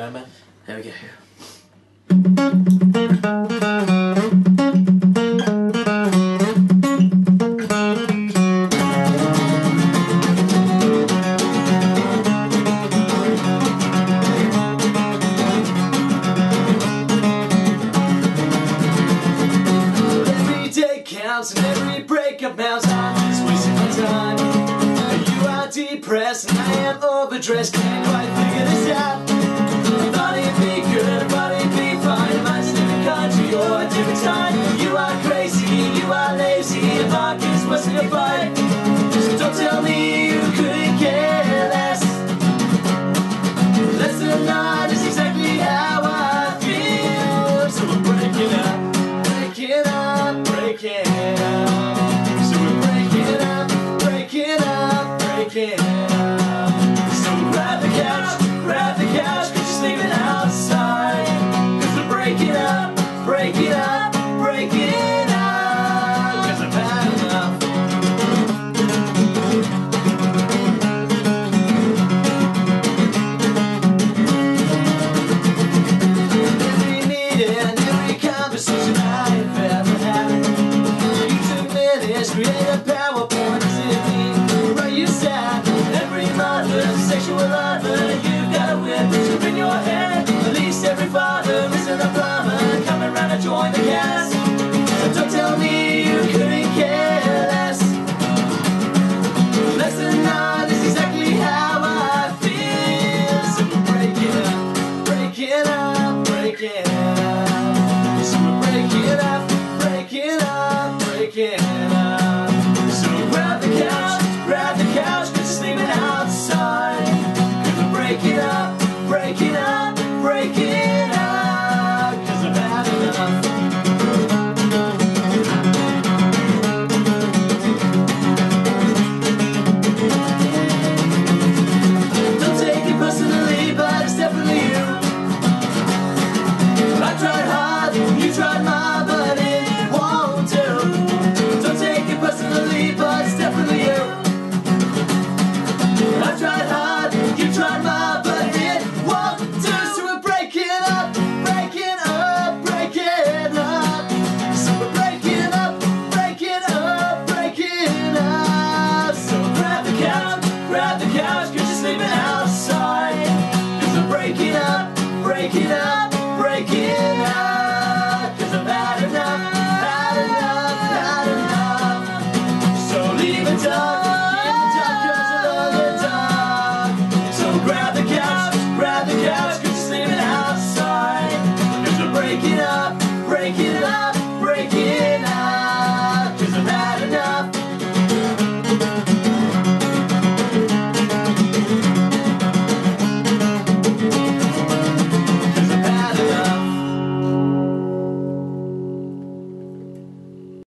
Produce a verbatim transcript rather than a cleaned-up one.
There we go. Every day counts and every breakup counts. I'm just wasting my time. You are depressed and I am overdressed. Can't quite figure this out. You are crazy, you are lazy, the pockets wasn't a fight. So don't tell me you couldn't care less. Less than not is exactly how I feel. So we're breaking up, breaking up, breaking up. So we're breaking up, breaking up, breaking up. So we'll grab the couch, grab the couch, could just leave it outside. Cause we're breaking up, breaking up. Create a PowerPoint as if you write your sad. Every mother, sexual lover, you've got a whip in your head. At least every father isn't a plumber coming round to join the cast. So don't tell me you couldn't care less. Less than not is exactly how I feel. So we're breaking up, breaking up, breaking up. So we're breaking up, breaking up, breaking up. Grab the couch, could just leave it outside. Cause we're breaking up, breaking up.